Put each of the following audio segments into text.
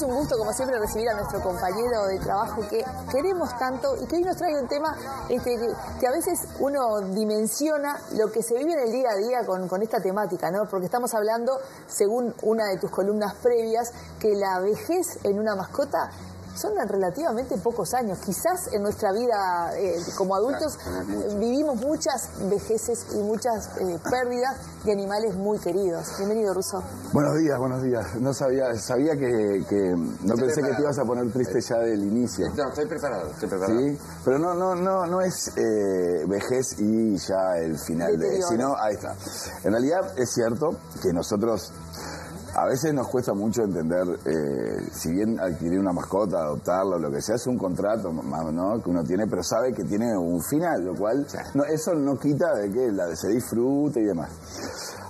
es un gusto, como siempre, recibir a nuestro compañero de trabajo que queremos tanto y que hoy nos trae un tema que a veces uno dimensiona lo que se vive en el día a día con esta temática, ¿no? Porque estamos hablando, según una de tus columnas previas, que la vejez en una mascota son relativamente pocos años. Quizás en nuestra vida como adultos vivimos muchas vejeces y muchas pérdidas de animales muy queridos. Bienvenido, Russo. Buenos días, buenos días. No sabía que no pensé preparado. Que te ibas a poner triste ya del inicio. No, estoy preparado. Sí, pero no es vejez y ya el final de sino ahí está. En realidad es cierto que nosotros a veces nos cuesta mucho entender, si bien adquirir una mascota, adoptarla, lo que sea, es un contrato, ¿no?, que uno tiene, pero sabe que tiene un final, lo cual no, eso no quita de que se disfrute y demás.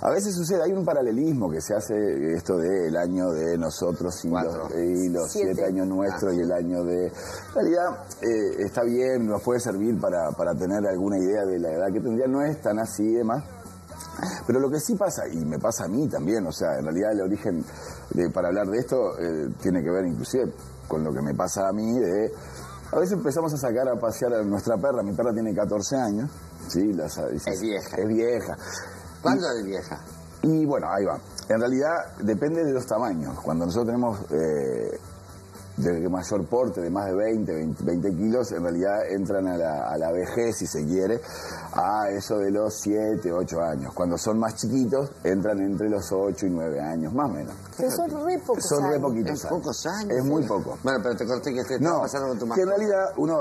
A veces sucede, hay un paralelismo que se hace, esto del año de nosotros y los 7 años nuestros y el año de... En realidad está bien, nos puede servir para tener alguna idea de la edad que tendría, no es tan así y demás. Pero lo que sí pasa, y me pasa a mí también, o sea, en realidad el origen para hablar de esto tiene que ver inclusive con lo que me pasa a mí. A veces empezamos a sacar a pasear a nuestra perra. Mi perra tiene 14 años, ¿sí? Es vieja. ¿Cuándo es vieja? Y bueno, ahí va. En realidad depende de los tamaños. Cuando nosotros tenemos de mayor porte, de más de 20 kilos, en realidad entran a la vejez, si se quiere, a eso de los 7, 8 años. Cuando son más chiquitos, entran entre los 8 y 9 años, más o menos. Pero son re pocos años. Son re poquitos años. Pocos años. Es muy poco. Bueno, pero te corté que te está pasando con tu mascota. Que en realidad uno...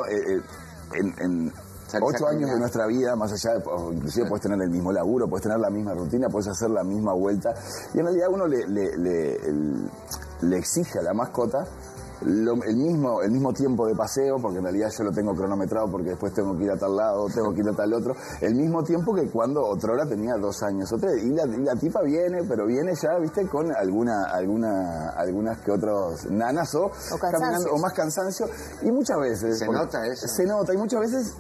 en 8 años de nuestra vida, más allá de, inclusive puedes tener el mismo laburo, puedes tener la misma rutina, puedes hacer la misma vuelta. Y en realidad uno le exige a la mascota el mismo tiempo de paseo, porque en realidad yo lo tengo cronometrado, porque después tengo que ir a tal lado, tengo que ir a tal otro, el mismo tiempo que cuando otrora tenía 2 años o 3. Y la tipa viene, pero viene ya, viste, con algunas que otros nanas o más cansancio. Y muchas veces se nota eso. Se nota, y muchas veces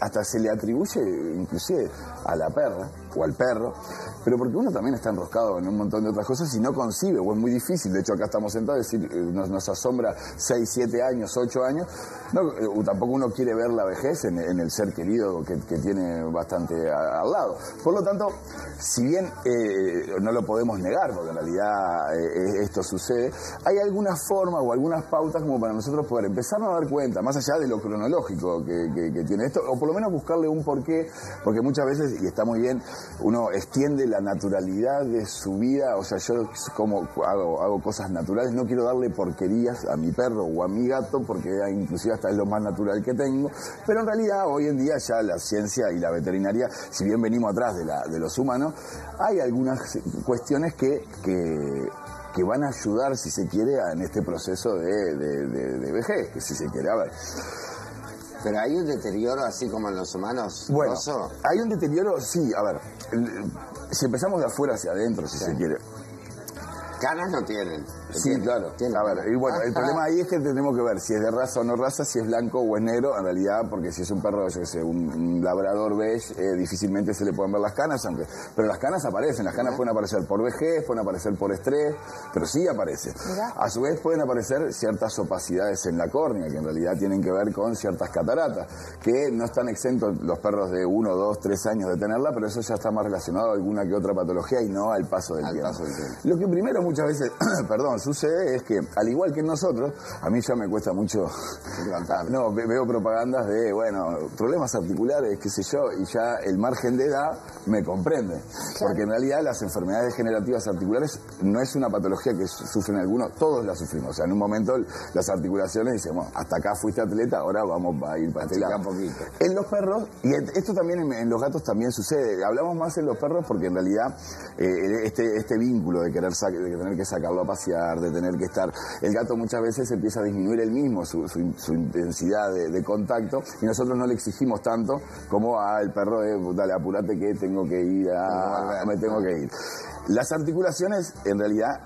hasta se le atribuye inclusive a la perra o al perro, pero porque uno también está enroscado en un montón de otras cosas y no concibe, o es muy difícil. De hecho, acá estamos sentados, es decir, nos asombra 6, 7 años, 8 años. No, tampoco uno quiere ver la vejez en el ser querido que tiene bastante al lado. Por lo tanto, si bien no lo podemos negar, porque en realidad esto sucede, hay algunas formas o algunas pautas como para nosotros poder empezar a dar cuenta, más allá de lo cronológico que tiene esto, o por lo menos buscarle un porqué, porque muchas veces, y está muy bien, uno extiende la naturalidad de su vida. O sea, yo como hago cosas naturales, no quiero darle porquerías a mi perro o a mi gato, porque inclusive hasta es lo más natural que tengo. Pero en realidad hoy en día ya la ciencia y la veterinaria, si bien venimos atrás de los humanos, hay algunas cuestiones que van a ayudar, si se quiere, en este proceso de vejez, que si se quiere. A ver. ¿Pero hay un deterioro así como en los humanos? Bueno, hay un deterioro, sí. A ver, si empezamos de afuera hacia adentro, si se quiere. Canas no tienen. Sí, claro. A ver, y bueno, el problema ahí es que tenemos que ver si es de raza o no raza, si es blanco o es negro, en realidad, porque si es un perro, yo qué sé, un labrador beige, difícilmente se le pueden ver las canas, aunque... Pero las canas aparecen, las canas pueden aparecer por vejez, pueden aparecer por estrés, pero sí aparecen. A su vez pueden aparecer ciertas opacidades en la córnea, que en realidad tienen que ver con ciertas cataratas, que no están exentos los perros de 1, 2, 3 años de tenerla, pero eso ya está más relacionado a alguna que otra patología y no al paso del tiempo. Lo que primero muchas veces, perdón, sucede es que, al igual que nosotros, a mí ya me cuesta mucho levantar. No, veo propagandas de, bueno, problemas articulares, qué sé yo, y ya el margen de edad me comprende. Porque en realidad las enfermedades degenerativas articulares no es una patología que sufren algunos, todos la sufrimos. O sea, en un momento las articulaciones dicen, bueno, hasta acá fuiste atleta, ahora vamos a ir para este lado. En los perros, y esto también en los gatos también sucede, hablamos más en los perros porque en realidad este vínculo de tener que sacarlo a pasear, de tener que estar, el gato muchas veces empieza a disminuir él mismo su intensidad de contacto, y nosotros no le exigimos tanto como al perro dale, apurate que tengo que ir me tengo que ir. Las articulaciones, en realidad,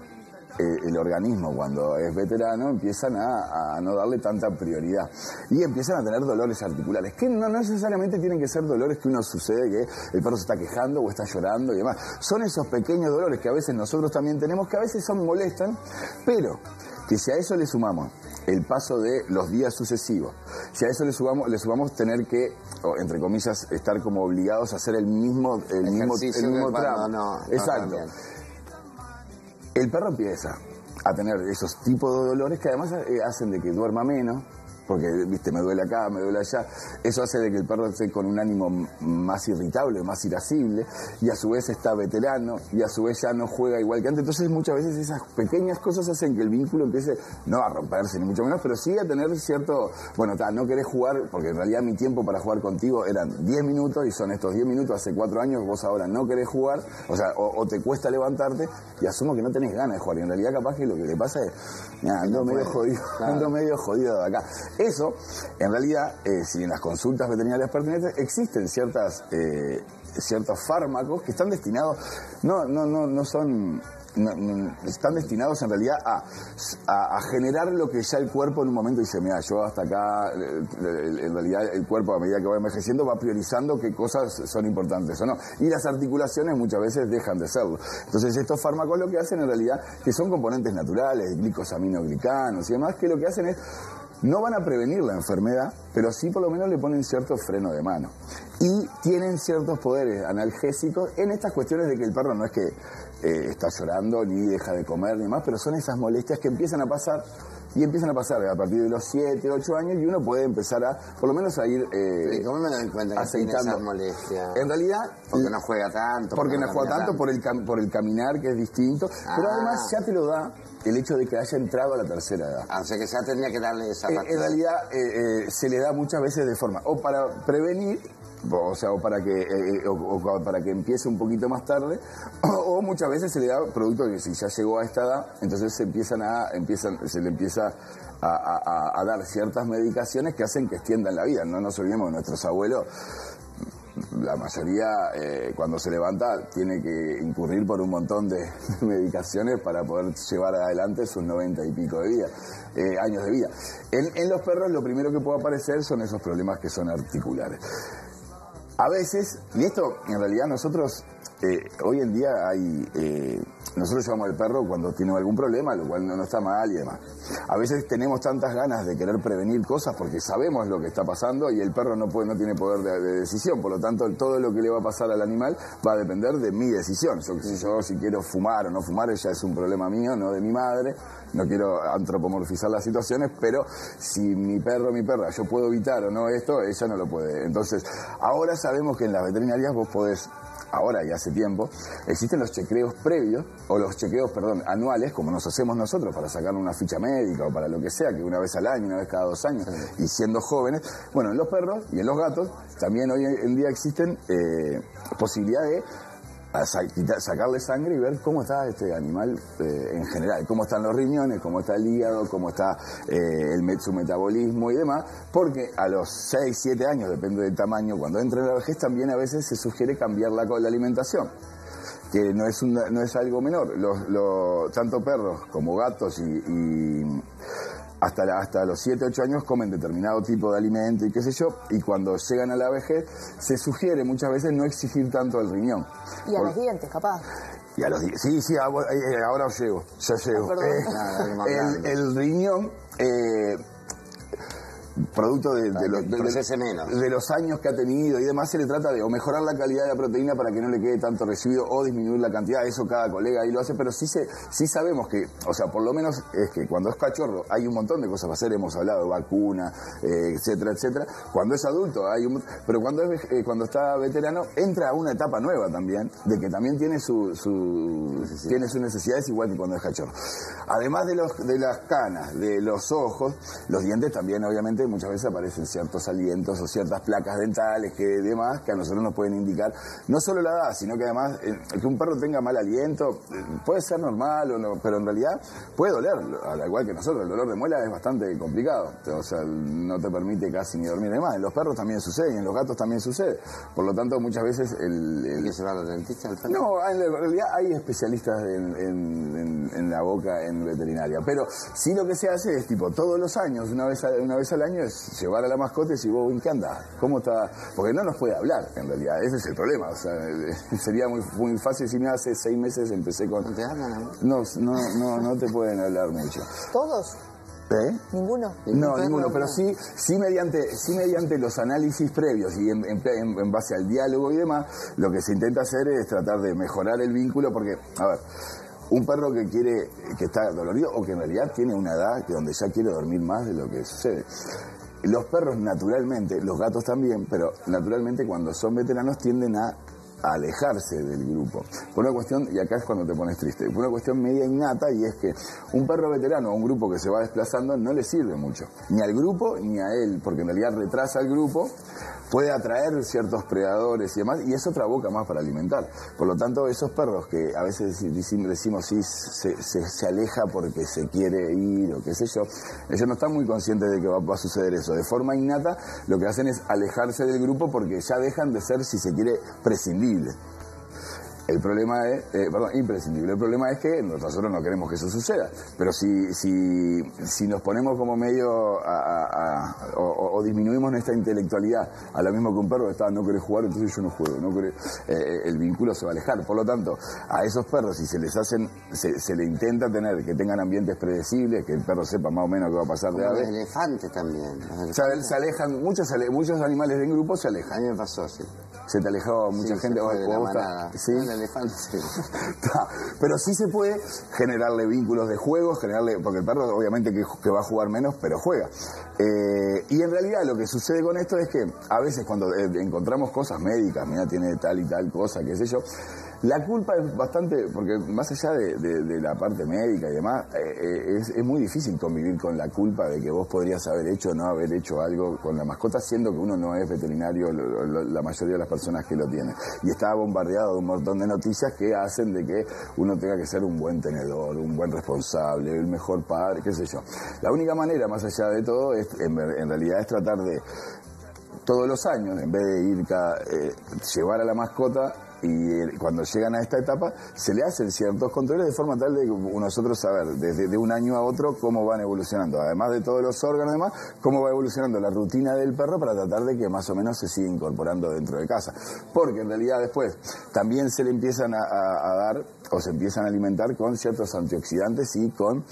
el organismo cuando es veterano empiezan a no darle tanta prioridad y empiezan a tener dolores articulares que no necesariamente tienen que ser dolores que uno sucede que el perro se está quejando o está llorando y demás. Son esos pequeños dolores que a veces nosotros también tenemos, que a veces son molestan, pero Que si a eso le sumamos el paso de los días sucesivos, si a eso le sumamos tener que, entre comillas, estar como obligados a hacer el mismo tramo. No, exacto. El perro empieza a tener esos tipos de dolores que además hacen de que duerma menos, porque, viste, me duele acá, me duele allá. Eso hace de que el perro esté con un ánimo más irritable, más irascible, y a su vez está veterano, y a su vez ya no juega igual que antes. Entonces muchas veces esas pequeñas cosas hacen que el vínculo empiece, no a romperse ni mucho menos, pero sí a tener cierto, bueno, no querés jugar, porque en realidad mi tiempo para jugar contigo eran 10 minutos, y son estos 10 minutos, hace 4 años vos ahora no querés jugar, o sea, o te cuesta levantarte, y asumo que no tenés ganas de jugar, y en realidad capaz que lo que te pasa es, ando medio jodido de acá. Eso, en realidad, si en las consultas veterinarias pertinentes existen ciertos fármacos que están destinados, están destinados en realidad a generar lo que ya el cuerpo en un momento dice, mira, yo hasta acá, en realidad el cuerpo a medida que va envejeciendo va priorizando qué cosas son importantes o no, y las articulaciones muchas veces dejan de serlo. Entonces estos fármacos lo que hacen en realidad, que son componentes naturales, glicosaminoglicanos y demás, que lo que hacen es, no van a prevenir la enfermedad, pero sí por lo menos le ponen cierto freno de mano. Y tienen ciertos poderes analgésicos en estas cuestiones de que el perro no es que está llorando, ni deja de comer, ni más, pero son esas molestias que empiezan a pasar a partir de los 7, 8 años, y uno puede empezar a, por lo menos a ir ¿cómo me doy cuenta que tiene esas molestias? En realidad, porque no juega tanto. Porque no juega tanto, por el caminar, que es distinto, pero además ya te lo da el hecho de que haya entrado a la tercera edad. O sea que ya tenía que darle esa parte. En realidad se le da muchas veces de forma, o para prevenir, o sea, o para que empiece un poquito más tarde, o muchas veces se le da producto que si ya llegó a esta edad, entonces se le empieza a dar ciertas medicaciones que hacen que extiendan la vida. No nos olvidemos de nuestros abuelos. La mayoría, cuando se levanta, tiene que incurrir por un montón de medicaciones para poder llevar adelante sus 90 y pico de vida, años de vida. En los perros lo primero que puede aparecer son esos problemas que son articulares. A veces, y esto en realidad nosotros, hoy en día nosotros llevamos al perro cuando tiene algún problema, lo cual no está mal y demás. A veces tenemos tantas ganas de querer prevenir cosas porque sabemos lo que está pasando y el perro no tiene poder de decisión. Por lo tanto, todo lo que le va a pasar al animal va a depender de mi decisión. Si quiero fumar o no fumar, ya es un problema mío, no de mi madre. No quiero antropomorfizar las situaciones, pero si mi perro o mi perra, yo puedo evitar o no esto, ella no lo puede. Entonces, ahora sabemos que en las veterinarias vos podés, ahora y hace tiempo, existen los chequeos previos, o los chequeos, perdón, anuales, como nos hacemos nosotros para sacar una ficha médica o para lo que sea, que una vez al año, una vez cada 2 años, y siendo jóvenes. Bueno, en los perros y en los gatos también hoy en día existen posibilidad de sacarle sangre y ver cómo está este animal en general, cómo están los riñones, cómo está el hígado, cómo está su metabolismo y demás, porque a los 6, 7 años, depende del tamaño, cuando entra en la vejez también a veces se sugiere cambiar la alimentación, que no es algo menor. Tanto perros como gatos y hasta los 7, 8 años comen determinado tipo de alimento y qué sé yo, y cuando llegan a la vejez se sugiere muchas veces no exigir tanto el riñón. Y a los dientes, capaz. Y a los dientes, sí, ahora os llego, yo llego. El riñón, producto de los años que ha tenido y demás, se le trata de o mejorar la calidad de la proteína para que no le quede tanto residuo o disminuir la cantidad. Eso cada colega ahí lo hace, pero sí sabemos que, o sea, por lo menos es que cuando es cachorro hay un montón de cosas para hacer, hemos hablado, vacuna, etcétera, etcétera. Cuando es adulto pero cuando está veterano entra a una etapa nueva también, de que también tiene sus necesidades, igual que cuando es cachorro. Además de las canas, de los ojos, los dientes también, obviamente, muchas veces aparecen ciertos alientos o ciertas placas dentales que demás, que a nosotros nos pueden indicar no solo la edad, sino que además que un perro tenga mal aliento puede ser normal o no, pero en realidad puede doler, al igual que nosotros. El dolor de muela es bastante complicado, o sea, no te permite casi ni dormir. Además, en los perros también sucede y en los gatos también sucede, por lo tanto muchas veces ¿Y se va al dentista? No, en realidad hay especialistas en la boca en veterinaria, pero sí lo que se hace es tipo todos los años, una vez al año, es llevar a la mascota y decir, vos, ¿en qué andás? ¿Cómo está? Porque no nos puede hablar, en realidad, ese es el problema. O sea, sería muy fácil si me hace 6 meses empecé con... ¿Te hablan, amor? No te pueden hablar mucho. ¿Todos? ¿Eh? ¿Ninguno? No, ninguno, pero sí mediante los análisis previos y en base al diálogo y demás, lo que se intenta hacer es tratar de mejorar el vínculo porque, a ver, un perro que quiere, que está dolorido o que en realidad tiene una edad que donde ya quiere dormir más de lo que sucede. Los perros naturalmente, los gatos también, pero naturalmente cuando son veteranos tienden a alejarse del grupo. Por una cuestión, y acá es cuando te pones triste, por una cuestión media innata, y es que un perro veterano o un grupo que se va desplazando no le sirve mucho, ni al grupo ni a él, porque en realidad retrasa al grupo, puede atraer ciertos predadores y demás, y es otra boca más para alimentar. Por lo tanto, esos perros que a veces decimos, sí, se aleja porque se quiere ir o qué sé yo, ellos no están muy conscientes de que va a suceder eso. De forma innata, lo que hacen es alejarse del grupo porque ya dejan de ser, si se quiere, prescindibles. El problema es, imprescindible. El problema es que nosotros no queremos que eso suceda. Pero si nos ponemos como medio o disminuimos nuestra intelectualidad a lo mismo que un perro que está, no querés jugar, entonces yo no juego. El vínculo se va a alejar. Por lo tanto, a esos perros, si se le intenta tener que tengan ambientes predecibles, que el perro sepa más o menos qué va a pasar de ave. Los elefantes también. Se alejan, muchos animales en grupo se alejan. A mí me pasó, sí. Se te alejaba mucha gente. Pero sí se puede generarle vínculos de juegos, porque el perro obviamente que va a jugar menos, pero juega. Y en realidad lo que sucede con esto es que a veces cuando encontramos cosas médicas, mira, tiene tal y tal cosa, qué sé yo, la culpa es bastante, porque más allá de la parte médica y demás, es muy difícil convivir con la culpa de que vos podrías haber hecho o no haber hecho algo con la mascota, siendo que uno no es veterinario, la mayoría de las personas que lo tienen. Y está bombardeado de un montón de noticias que hacen de que uno tenga que ser un buen tenedor, un buen responsable, el mejor padre, qué sé yo. La única manera, más allá de todo, es en realidad es tratar de, todos los años, en vez de ir llevar a la mascota, y cuando llegan a esta etapa se le hacen ciertos controles de forma tal de nosotros saber desde un año a otro cómo van evolucionando, además de todos los órganos y demás, cómo va evolucionando la rutina del perro para tratar de que más o menos se siga incorporando dentro de casa, porque en realidad después también se le empiezan a dar o se empiezan a alimentar con ciertos antioxidantes y con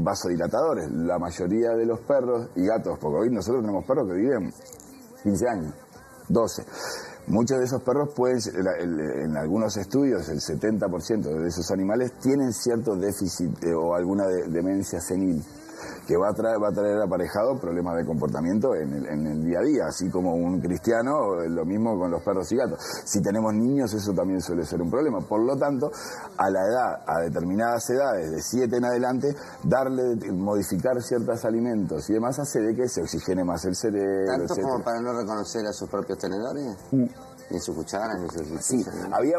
vasodilatadores. La mayoría de los perros y gatos, porque hoy nosotros tenemos perros que viven 15 años, 12. Muchos de esos perros pueden, en algunos estudios, el 70% de esos animales tienen cierto déficit o alguna demencia senil, que va a traer aparejado problemas de comportamiento en el día a día, así como un cristiano, lo mismo con los perros y gatos. Si tenemos niños, eso también suele ser un problema. Por lo tanto, a determinadas edades, de 7 en adelante, modificar ciertos alimentos y demás hace de que se oxigene más el cerebro. ¿Tanto etcétera, como para no reconocer a sus propios tenedores? Ni sus cucharas, ni sus... Sí, había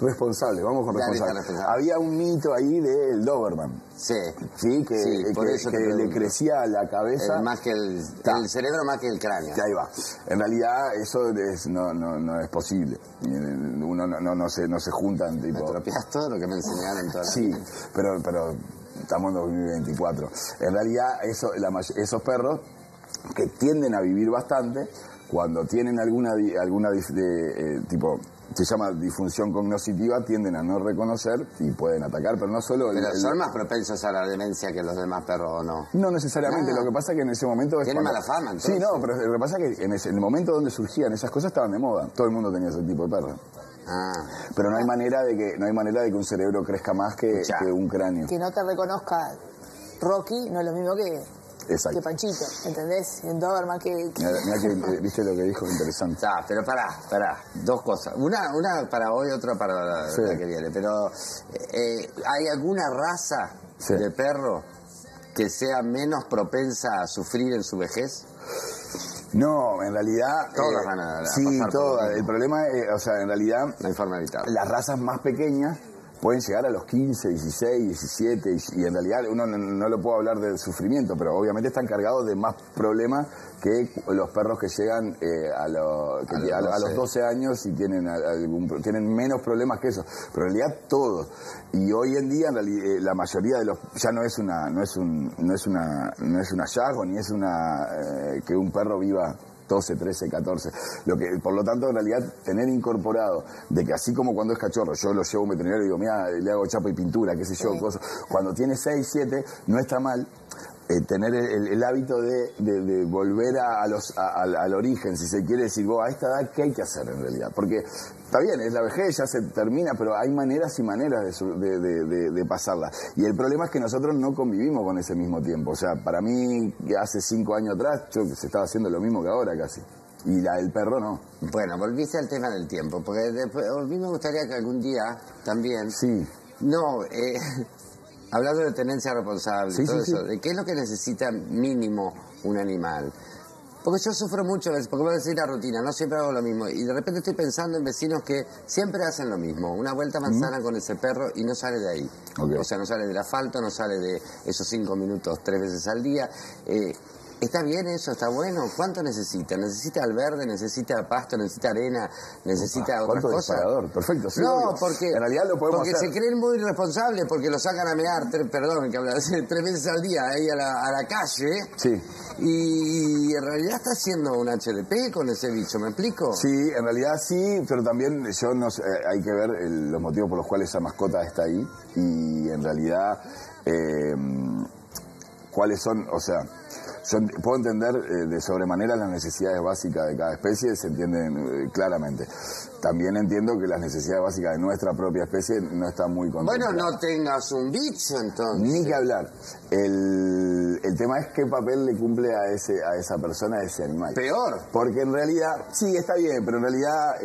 responsable, vamos con responsable. Había un mito ahí del Doberman. Sí. Sí, que le crecía la cabeza. Más que el cerebro, más que el cráneo. Que ahí va. En realidad eso no es posible. Uno no se juntan tipo. Me atropeas todo lo que me enseñaron toda la vida. Sí, pero estamos en 2024. En realidad esos perros que tienden a vivir bastante, cuando tienen alguna tipo, se llama disfunción cognitiva, tienden a no reconocer y pueden atacar, pero no solo... Pero son más propensos a la demencia que los demás perros, ¿o no? No necesariamente, lo que pasa es que en ese momento... Tienen mala fama, entonces. Sí, no, pero lo que pasa es que en el momento donde surgían esas cosas estaban de moda, todo el mundo tenía ese tipo de perro. Pero no hay manera de que un cerebro crezca más que un cráneo. Que no te reconozca Rocky no es lo mismo que... Exacto. Que Panchito, ¿entendés? En Doberman que viste lo que dijo, interesante. Ah, pero pará, dos cosas. Una para hoy, otra para la que viene. Pero, ¿hay alguna raza de perro que sea menos propensa a sufrir en su vejez? No, en realidad... Todas van a pasar. Sí, todas. El problema es, en realidad... La forma de evitar. Las razas más pequeñas pueden llegar a los 15, 16, 17, y en realidad uno no lo puedo hablar de sufrimiento, pero obviamente están cargados de más problemas que los perros que llegan a los 12 años y tienen tienen menos problemas que eso, pero en realidad todos. Y hoy en día la mayoría de los, ya no es un hallazgo, ni es una que un perro viva 12, 13, 14, por lo tanto en realidad tener incorporado de que así como cuando es cachorro, yo lo llevo a un veterinario y digo, mira, le hago chapa y pintura, qué sé yo, cosas. Cuando tiene 6, 7, no está mal tener el hábito de volver al origen, si se quiere decir, a esta edad, ¿qué hay que hacer en realidad? Porque está bien, es la vejez, ya se termina, pero hay maneras y maneras de pasarla. Y el problema es que nosotros no convivimos con ese mismo tiempo. O sea, para mí, hace 5 años atrás, se estaba haciendo lo mismo que ahora casi. Y el perro no. Bueno, volviste al tema del tiempo, porque a mí me gustaría que algún día también... Sí. No, hablando de tenencia responsable, todo eso, ¿qué es lo que necesita mínimo un animal? Porque yo sufro mucho, porque voy a decir la rutina, no siempre hago lo mismo. Y de repente estoy pensando en vecinos que siempre hacen lo mismo, una vuelta manzana con ese perro y no sale de ahí. Okay. O sea, no sale del asfalto, no sale de esos 5 minutos 3 veces al día. ¿Está bien eso? ¿Está bueno? ¿Cuánto necesita? ¿Necesita al verde? ¿Necesita pasto? ¿Necesita arena? ¿Necesita otras cosas? Disparador. Perfecto. Sí, no, obvio. Porque en realidad lo podemos hacer. Se creen muy irresponsables porque lo sacan a mear, perdón, que hablar, 3 veces al día ahí a la calle. Sí. Y en realidad está haciendo un HDP con ese bicho, ¿me explico? Sí, en realidad sí, pero también yo no sé, hay que ver los motivos por los cuales esa mascota está ahí y en realidad cuáles son, o sea... Yo puedo entender de sobremanera las necesidades básicas de cada especie, se entienden claramente. También entiendo que las necesidades básicas de nuestra propia especie no están muy contempladas. Bueno, no tengas un bicho entonces. Ni que hablar. El tema es qué papel le cumple a esa persona, a ese animal. Peor. Porque en realidad, sí, está bien, pero en realidad...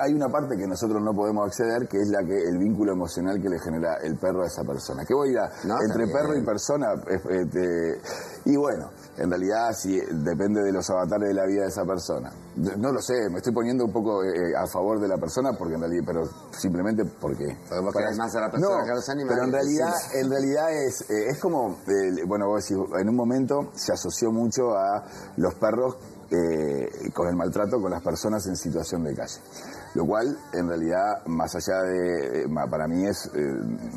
Hay una parte que nosotros no podemos acceder, que es el vínculo emocional que le genera el perro a esa persona. ¿Qué voy a ir entre perro y persona? Y bueno, en realidad sí, depende de los avatares de la vida de esa persona. No lo sé, me estoy poniendo un poco a favor de la persona, porque en realidad, pero simplemente porque... Podemos querer más a la persona que a los animales. Pero en realidad es como, bueno, vos decís, en un momento se asoció mucho a los perros con el maltrato con las personas en situación de calle, lo cual en realidad más allá de para mí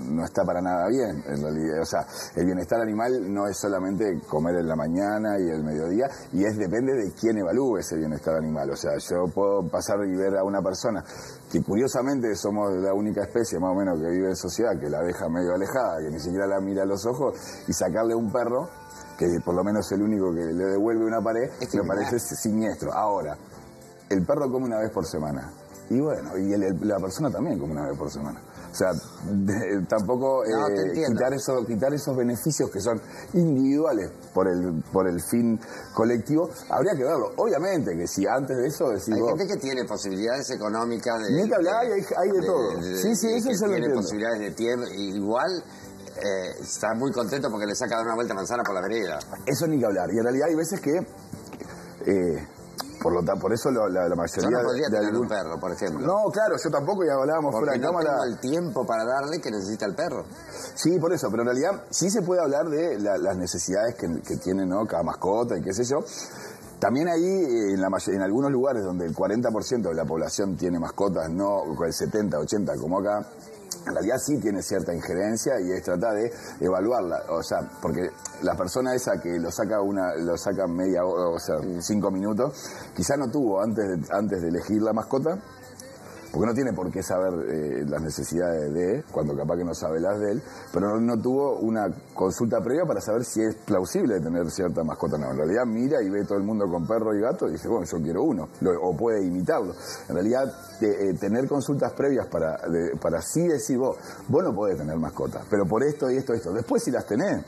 no está para nada bien en realidad. O sea, el bienestar animal no es solamente comer en la mañana y el mediodía, y depende de quién evalúe ese bienestar animal. O sea, yo puedo pasar y ver a una persona que curiosamente somos la única especie más o menos que vive en sociedad que la deja medio alejada, que ni siquiera la mira a los ojos, y sacarle un perro que por lo menos el único que le devuelve una pared, me parece siniestro. Ahora, el perro come 1 vez por semana. Y bueno, y la persona también come 1 vez por semana. O sea, tampoco quitar esos beneficios que son individuales por el fin colectivo, habría que verlo. Obviamente que si antes de eso... Decís, hay gente que tiene posibilidades económicas... Ni que hablar, hay de todo. Eso lo entiendo. Tiene posibilidades de tierra, igual... está muy contento porque le saca una vuelta manzana por la vereda. Eso ni que hablar. Y en realidad hay veces que... por eso la mayoría... Yo no podría tener un perro, por ejemplo. No, claro, yo tampoco, ya hablábamos fuera de cámara. Porque no tengo el tiempo para darle que necesita el perro. Sí, por eso, pero en realidad sí se puede hablar de las necesidades que tiene, ¿no?, cada mascota y qué sé yo. También ahí, en algunos lugares donde el 40% de la población tiene mascotas, no el 70, 80 como acá... En realidad sí tiene cierta injerencia y es tratar de evaluarla, o sea, porque la persona esa que lo saca media hora, o sea, 5 minutos, quizá no tuvo antes de elegir la mascota, porque no tiene por qué saber las necesidades de, cuando capaz que no sabe las de él, pero no tuvo una consulta previa para saber si es plausible tener cierta mascota. No, en realidad mira y ve todo el mundo con perro y gato y dice, bueno, yo quiero uno, o puede imitarlo. En realidad, tener consultas previas para sí decir, vos no podés tener mascotas, pero por esto y esto y esto. Después si las tenés,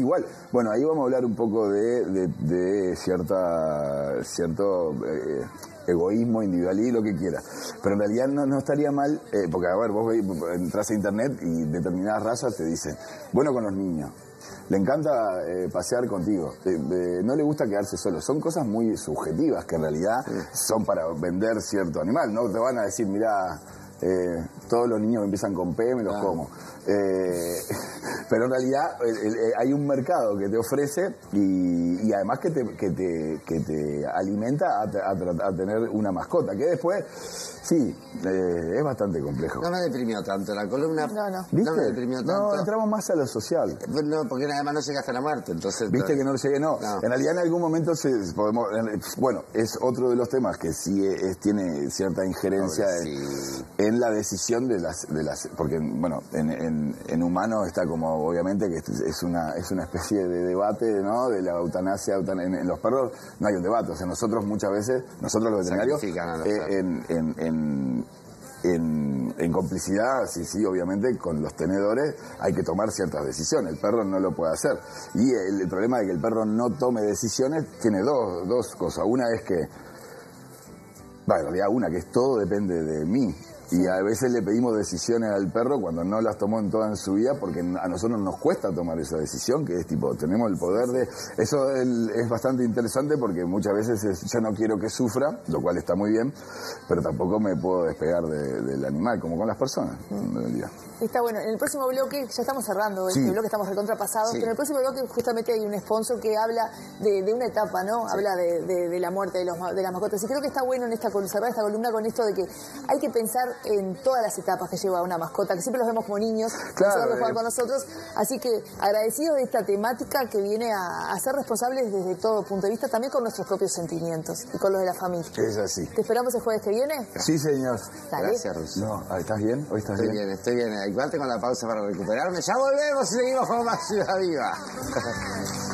igual. Bueno, ahí vamos a hablar un poco de cierto... egoísmo, individualismo, lo que quieras. Pero en realidad no estaría mal, porque a ver, vos entras a internet y determinadas razas te dicen, bueno con los niños, le encanta pasear contigo, no le gusta quedarse solo. Son cosas muy subjetivas que en realidad son para vender cierto animal. No te van a decir, mirá... todos los niños empiezan con P, me los como. Pero en realidad hay un mercado que te ofrece y además que te alimenta a tener una mascota, que después, sí, es bastante complejo. No me deprimió tanto la columna. No. ¿Viste? No me deprimió tanto. No, entramos más a lo social. No, porque además no llegaste a la muerte, entonces... Viste que no llegué, no. En realidad en algún momento podemos... Bueno, es otro de los temas que sí tiene cierta injerencia en la decisión de las... Porque, bueno, en humano está como, obviamente, que es una especie de debate, ¿no? De la eutanasia, en los perros no hay un debate. O sea, nosotros muchas veces, nosotros los veterinarios, en complicidad, sí, obviamente, con los tenedores hay que tomar ciertas decisiones. El perro no lo puede hacer. Y el problema de que el perro no tome decisiones tiene dos cosas. Una es que, en realidad una, que es todo depende de mí. Y a veces le pedimos decisiones al perro cuando no las tomó en toda su vida, porque a nosotros nos cuesta tomar esa decisión, que es tipo, tenemos el poder de... Eso es bastante interesante porque muchas veces yo no quiero que sufra, lo cual está muy bien, pero tampoco me puedo despegar del animal, como con las personas, en realidad. Está bueno. En el próximo bloque, ya estamos cerrando, este bloque estamos recontrapasados, pero en el próximo bloque justamente hay un sponsor que habla de una etapa, ¿no? Habla de la muerte de las mascotas. Y creo que está bueno en cerrar esta columna con esto de que hay que pensar en todas las etapas que lleva una mascota, que siempre los vemos como niños, que juegan con nosotros. Así que agradecidos de esta temática que viene a ser responsables desde todo punto de vista, también con nuestros propios sentimientos y con los de la familia. Es así. ¿Te esperamos el jueves que viene? Sí, señor. Dale. Gracias, Rosy. ¿Estás bien? ¿Hoy estás bien? Estoy bien. Igual tengo la pausa para recuperarme. Ya volvemos y seguimos con más Ciudad Viva.